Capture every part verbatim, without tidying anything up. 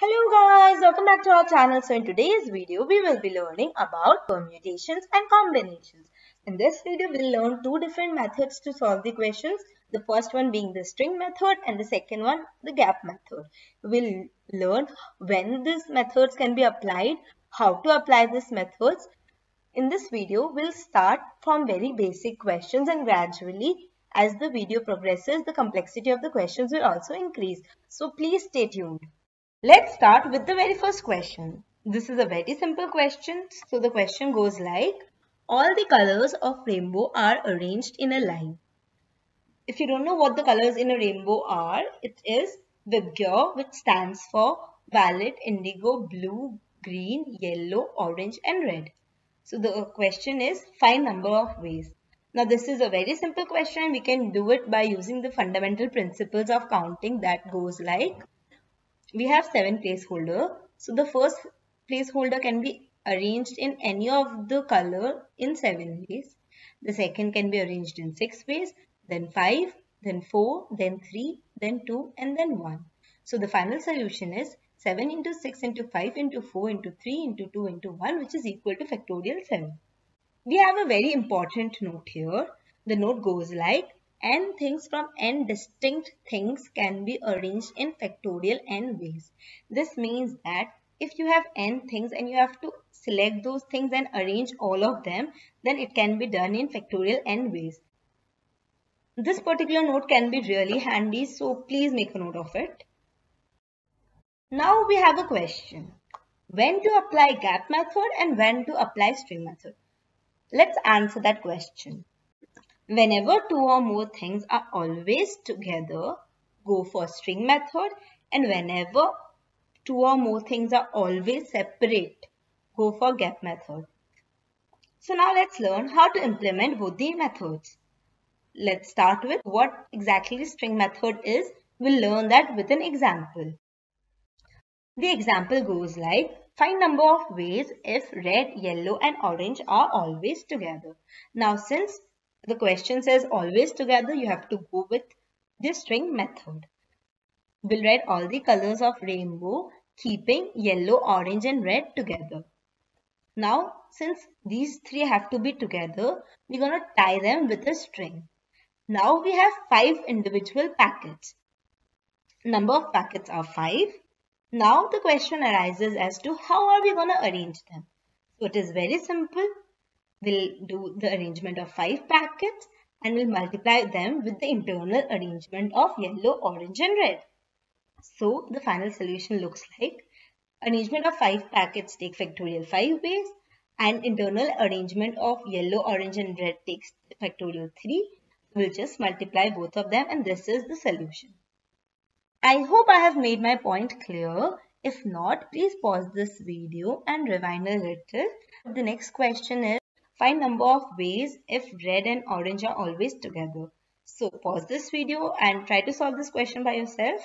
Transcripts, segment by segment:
Hello guys, welcome back to our channel. So in today's video we will be learning about permutations and combinations. In this video we will learn two different methods to solve the questions. The first one being the string method and the second one the gap method. We will learn when these methods can be applied, how to apply these methods. In this video we will start from very basic questions and gradually as the video progresses the complexity of the questions will also increase. So please stay tuned. Let's start with the very first question. This is a very simple question. So the question goes like, all the colors of rainbow are arranged in a line. If you don't know what the colors in a rainbow are, it is V I B G Y O, which stands for violet, indigo, blue, green, yellow, orange and red. So the question is, find number of ways. Now this is a very simple question and we can do it by using the fundamental principles of counting that goes like, we have seven placeholders, so the first placeholder can be arranged in any of the color in seven ways. The second can be arranged in six ways, then five, then four, then three, then two and then one. So the final solution is seven into six into five into four into three into two into one, which is equal to factorial seven. We have a very important note here. The note goes like, n things from n distinct things can be arranged in factorial n ways. This means that if you have n things and you have to select those things and arrange all of them, then it can be done in factorial n ways. This particular note can be really handy, so please make a note of it. Now we have a question. When to apply gap method and when to apply string method? Let's answer that question. Whenever two or more things are always together, go for string method, and whenever two or more things are always separate, go for gap method. So now let's learn how to implement both the methods. Let's start with what exactly string method is. We'll learn that with an example. The example goes like, find number of ways if red, yellow and orange are always together. Now since the question says always together, you have to go with the string method. We'll write all the colors of rainbow, keeping yellow, orange and red together. Now, since these three have to be together, we're going to tie them with a string. Now we have five individual packets. Number of packets are five. Now the question arises as to how are we going to arrange them. So it is very simple. We'll do the arrangement of five packets and we'll multiply them with the internal arrangement of yellow, orange and red. So the final solution looks like, arrangement of five packets take factorial five ways, and internal arrangement of yellow, orange and red takes factorial three. We'll just multiply both of them and this is the solution. I hope I have made my point clear. If not, please pause this video and rewind a little. The next question is, find number of ways if red and orange are always together. So pause this video and try to solve this question by yourself.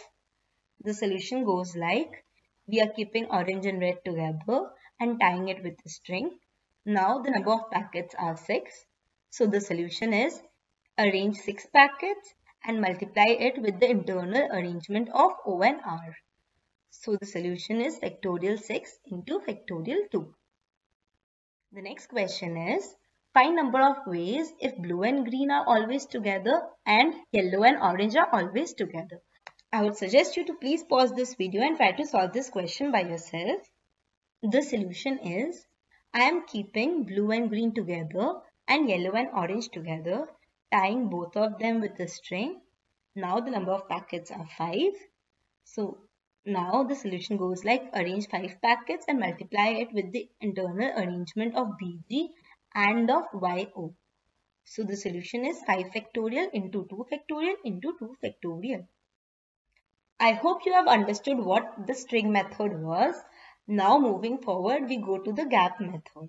The solution goes like, we are keeping orange and red together and tying it with a string. Now the number of packets are six. So the solution is, arrange six packets and multiply it with the internal arrangement of O and R. So the solution is factorial six into factorial two. The next question is, find number of ways if blue and green are always together and yellow and orange are always together. I would suggest you to please pause this video and try to solve this question by yourself. The solution is, I am keeping blue and green together and yellow and orange together, tying both of them with a string. Now the number of packets are five. So now the solution goes like, arrange five packets and multiply it with the internal arrangement of B G and of Y O. So the solution is five factorial into two factorial into two factorial. I hope you have understood what the string method was. Now moving forward, we go to the gap method.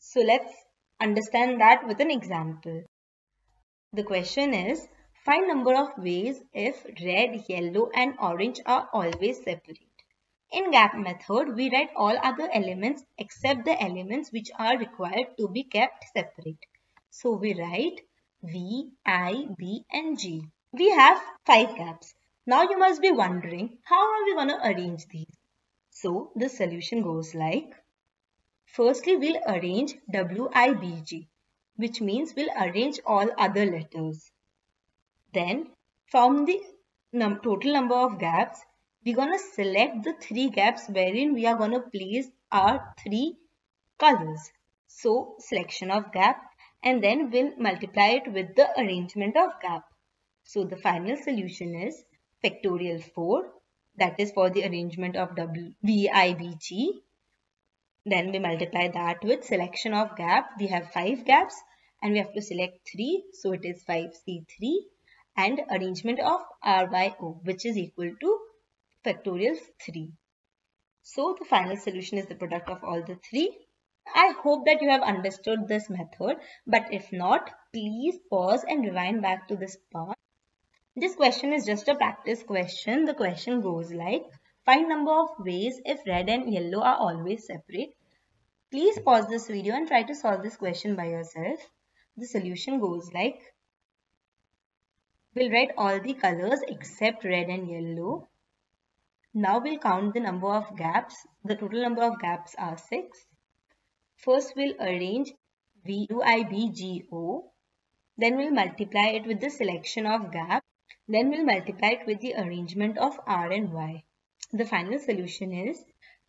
So let's understand that with an example. The question is, find number of ways if red, yellow and orange are always separate. In gap method, we write all other elements except the elements which are required to be kept separate. So we write V, I, B and G. We have five gaps. Now you must be wondering, how are we going to arrange these? So the solution goes like, firstly we'll arrange W I B G, which means we'll arrange all other letters. Then from the num total number of gaps, we're going to select the three gaps wherein we are going to place our three colors. So selection of gap, and then we'll multiply it with the arrangement of gap. So the final solution is factorial four, that is for the arrangement of W I B G. Then we multiply that with selection of gap. We have five gaps and we have to select three, so it is five C three, and arrangement of R Y O, which is equal to factorial three. So the final solution is the product of all the three. I hope that you have understood this method, but if not, please pause and rewind back to this part. This question is just a practice question. The question goes like, find number of ways if red and yellow are always separate. Please pause this video and try to solve this question by yourself. The solution goes like, we'll write all the colors except red and yellow. Now we'll count the number of gaps. The total number of gaps are six. First we'll arrange W I B G O. Then we'll multiply it with the selection of gap. Then we'll multiply it with the arrangement of R and Y. The final solution is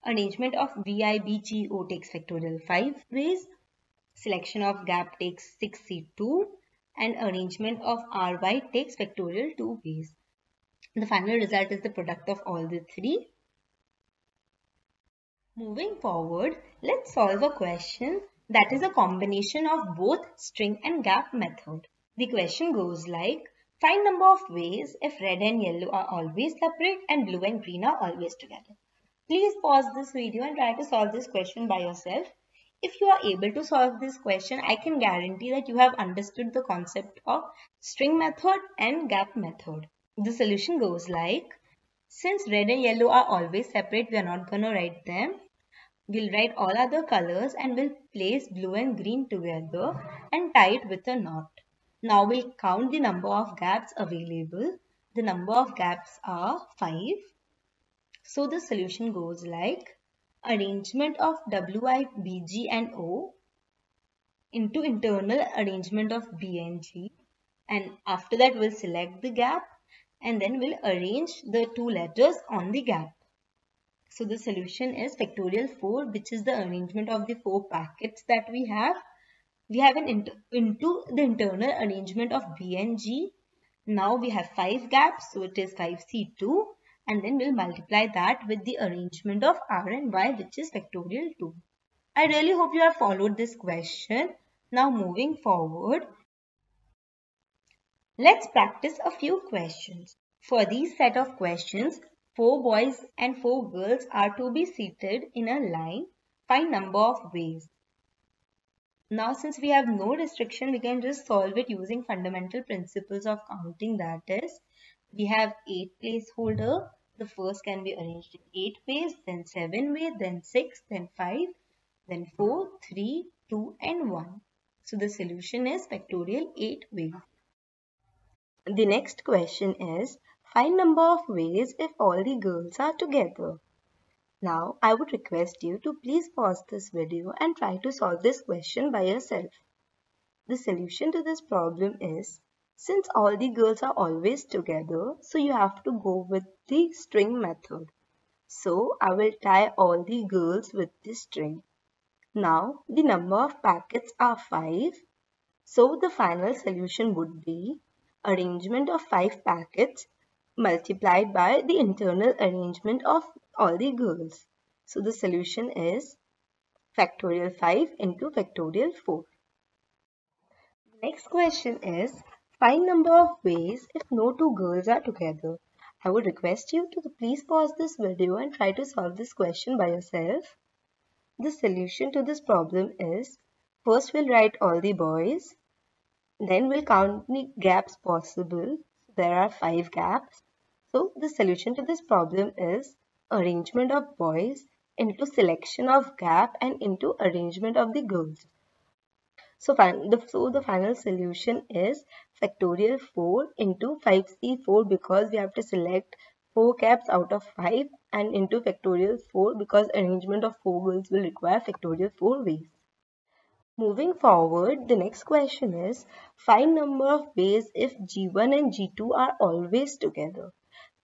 arrangement of V I B G O takes factorial five ways. Selection of gap takes six C two. And arrangement of R Y takes factorial two ways. The final result is the product of all the three. Moving forward, let's solve a question that is a combination of both string and gap method. The question goes like, find number of ways if red and yellow are always separate and blue and green are always together. Please pause this video and try to solve this question by yourself. If you are able to solve this question, I can guarantee that you have understood the concept of string method and gap method. The solution goes like, since red and yellow are always separate, we are not going to write them. We'll write all other colors and we'll place blue and green together and tie it with a knot. Now we'll count the number of gaps available. The number of gaps are five. So the solution goes like, arrangement of W I B G and O into internal arrangement of B and G, and after that we'll select the gap. And then we'll arrange the two letters on the gap. So the solution is factorial four, which is the arrangement of the four packets that we have. We have an inter into the internal arrangement of B and G. Now we have five gaps, so it is five C two. And then we'll multiply that with the arrangement of R and Y, which is factorial two. I really hope you have followed this question. Now moving forward, let's practice a few questions. For these set of questions, four boys and four girls are to be seated in a line. Find number of ways. Now, since we have no restriction, we can just solve it using fundamental principles of counting. That is, we have eight placeholder. The first can be arranged in eight ways, then seven ways, then six, then five, then four, three, two, and one. So the solution is factorial eight ways. The next question is, find number of ways if all the girls are together. Now, I would request you to please pause this video and try to solve this question by yourself. The solution to this problem is, since all the girls are always together, so you have to go with the string method. So, I will tie all the girls with the string. Now, the number of packets are five. So, the final solution would be arrangement of five packets multiplied by the internal arrangement of all the girls. So the solution is factorial five into factorial four. Next question is, find number of ways if no two girls are together. I would request you to please pause this video and try to solve this question by yourself. The solution to this problem is, first we'll write all the boys. Then we'll count the gaps possible. There are five gaps. So the solution to this problem is arrangement of boys into selection of gap and into arrangement of the girls. So, the, so the final solution is factorial four into five C four, because we have to select four gaps out of five and into factorial four because arrangement of four girls will require factorial four ways. Moving forward, the next question is, find number of ways if G one and G two are always together.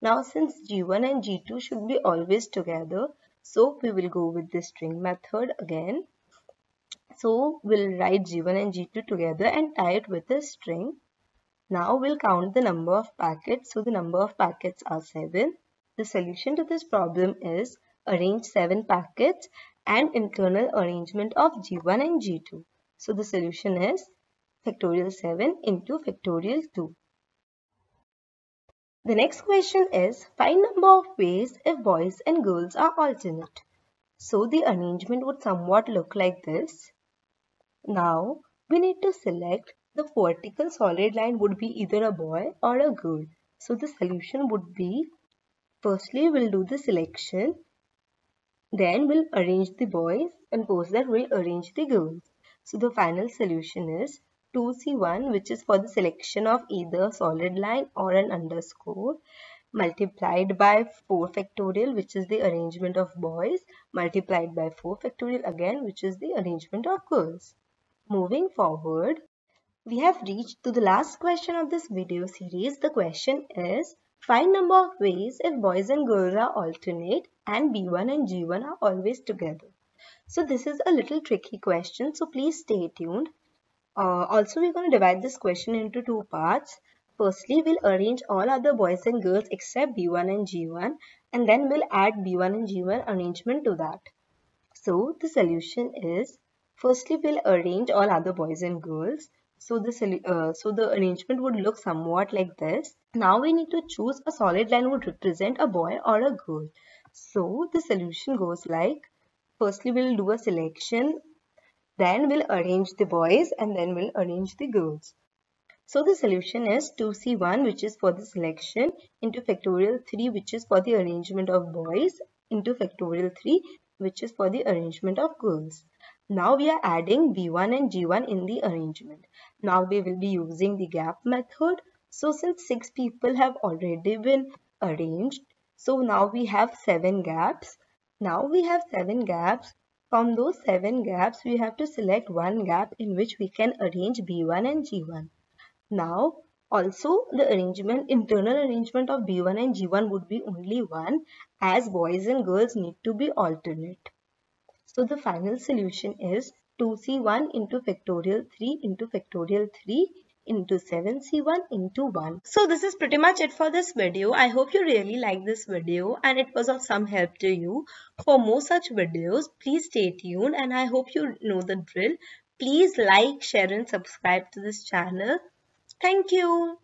Now, since G one and G two should be always together, so we will go with the string method again. So, we'll write G one and G two together and tie it with a string. Now, we'll count the number of packets. So, the number of packets are seven. The solution to this problem is arrange seven packets and internal arrangement of G one and G two. So, the solution is factorial seven into factorial two. The next question is, find number of ways if boys and girls are alternate. So, the arrangement would somewhat look like this. Now, we need to select the vertical solid line would be either a boy or a girl. So, the solution would be, firstly, we'll do the selection. Then we'll arrange the boys and post that we'll arrange the girls. So the final solution is two C one, which is for the selection of either solid line or an underscore, multiplied by four factorial, which is the arrangement of boys, multiplied by four factorial again, which is the arrangement of girls. Moving forward, we have reached to the last question of this video series. The question is, find number of ways if boys and girls are alternate and B one and G one are always together. So this is a little tricky question, so please stay tuned. Uh, also, we're going to divide this question into two parts. Firstly, we'll arrange all other boys and girls except B one and G one, and then we'll add B one and G one arrangement to that. So the solution is, firstly, we'll arrange all other boys and girls. So the, uh, so the arrangement would look somewhat like this. Now we need to choose a solid line would represent a boy or a girl. So the solution goes like, firstly we'll do a selection, then we'll arrange the boys and then we'll arrange the girls. So the solution is two C one, which is for the selection, into factorial three, which is for the arrangement of boys, into factorial three, which is for the arrangement of girls. Now we are adding B one and G one in the arrangement. Now we will be using the gap method. So since six people have already been arranged, so now we have seven gaps. Now we have seven gaps. From those seven gaps, we have to select one gap in which we can arrange B one and G one. Now also the arrangement, internal arrangement of B one and G one would be only one, as boys and girls need to be alternate. So the final solution is two C one into factorial three into factorial three into seven C one into one. So this is pretty much it for this video. I hope you really liked this video and it was of some help to you. For more such videos, please stay tuned, and I hope you know the drill. Please like, share and subscribe to this channel. Thank you.